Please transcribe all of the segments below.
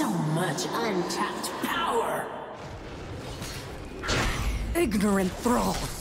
So much untapped power! Ignorant thralls!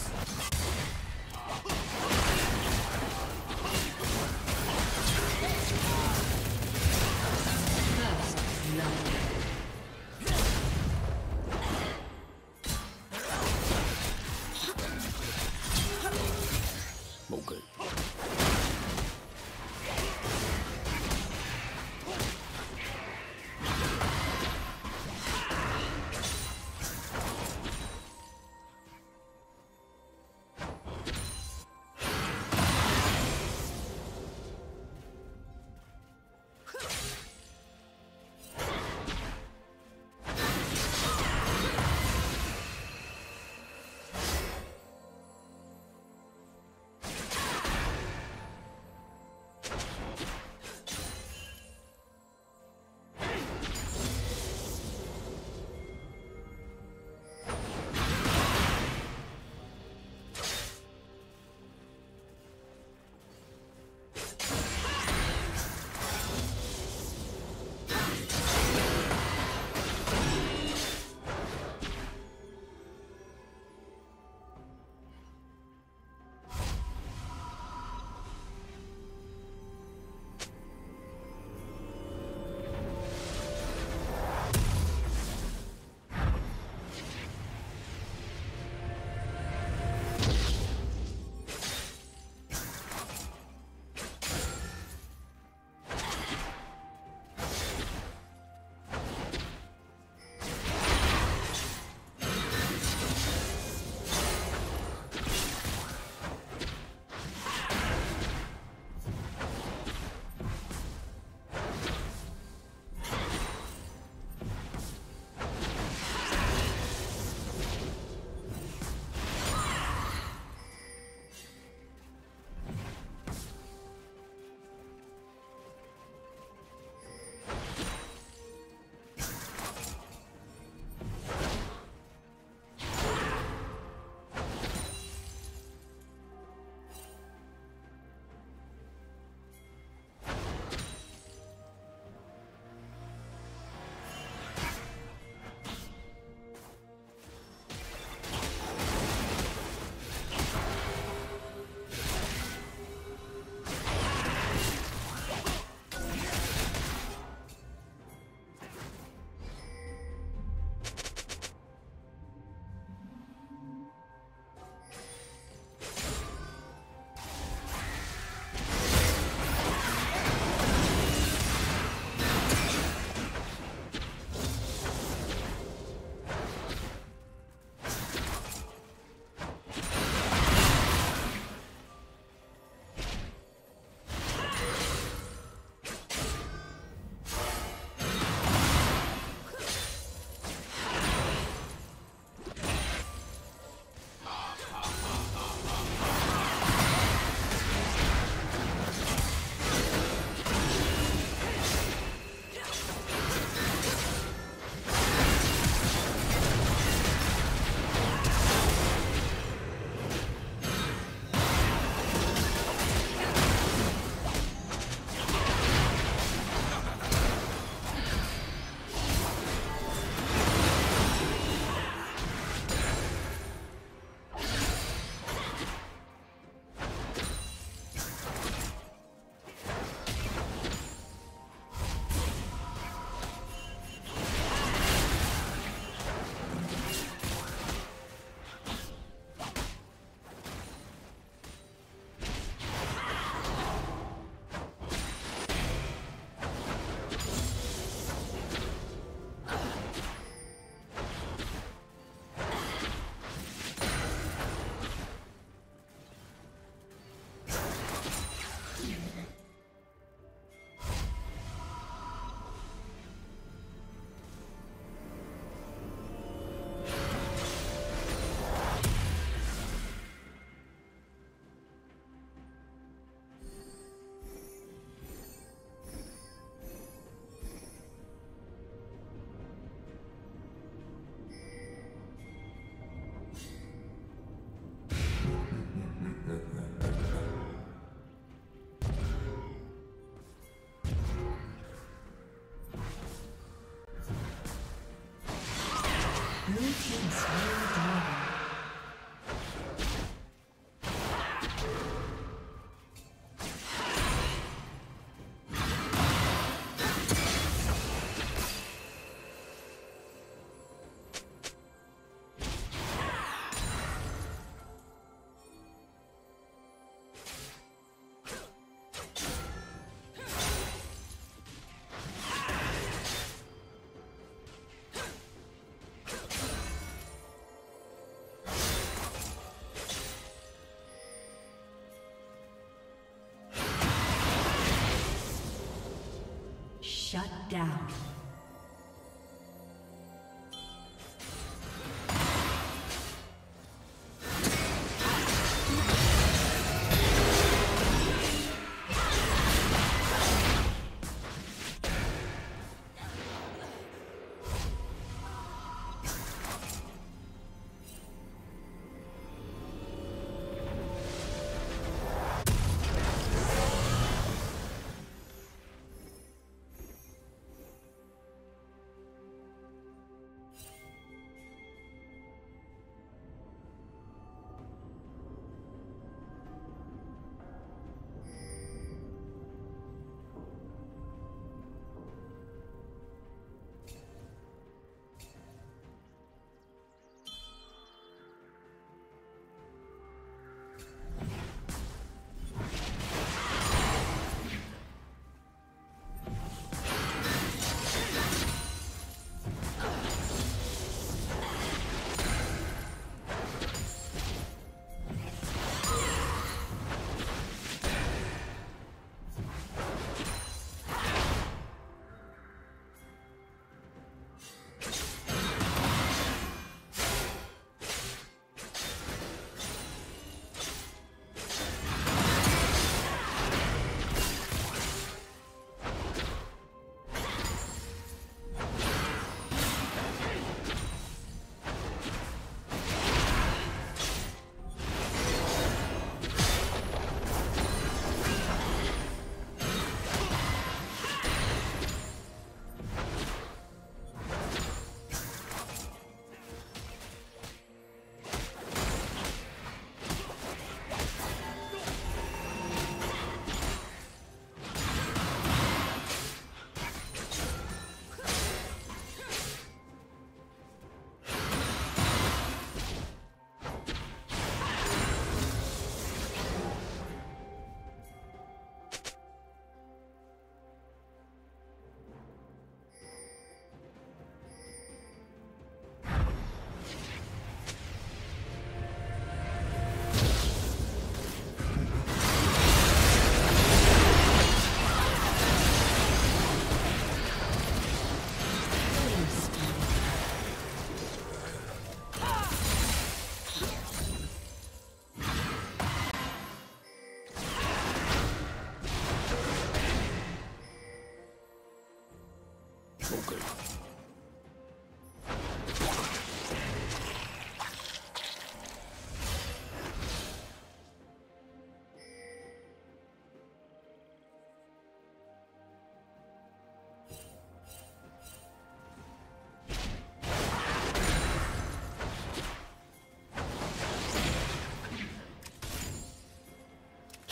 Shut down.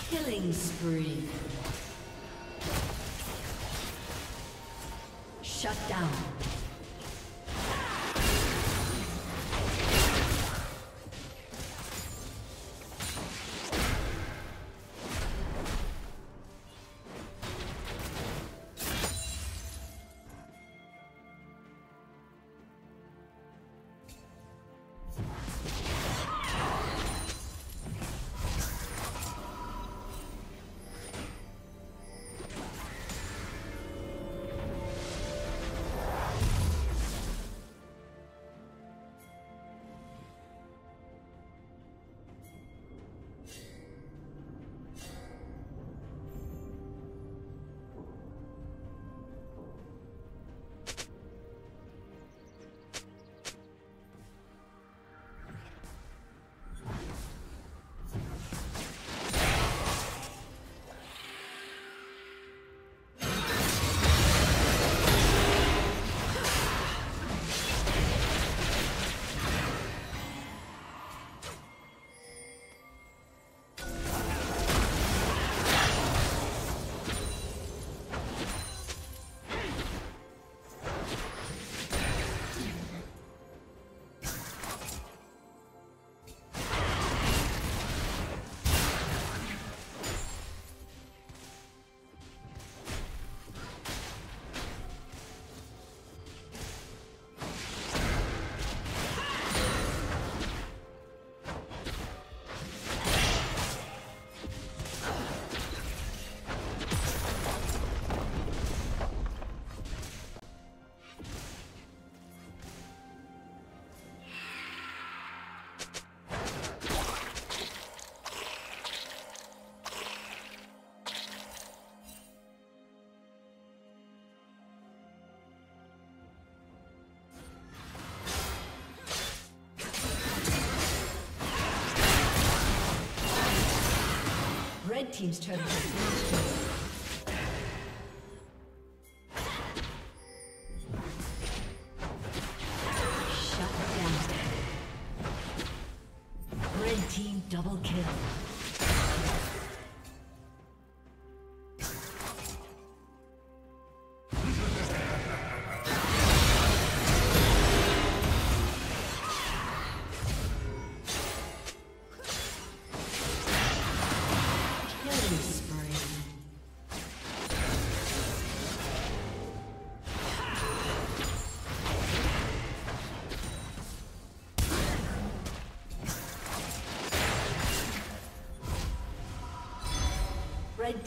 Killing spree. Shut down. Red team's turn. Red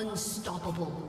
Unstoppable.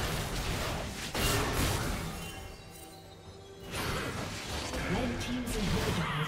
has been destroyed.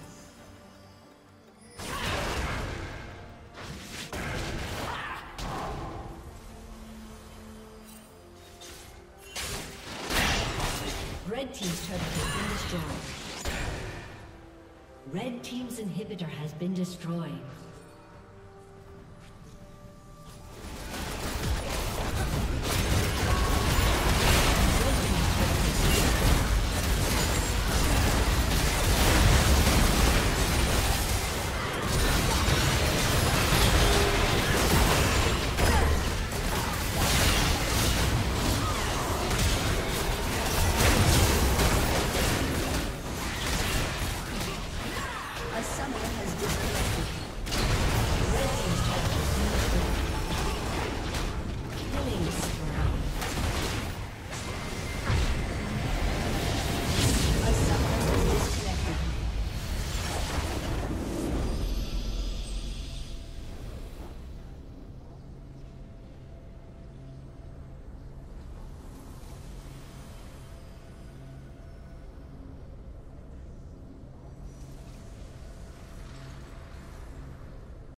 Red team's turret has been destroyed. Red team's inhibitor has been destroyed. Someone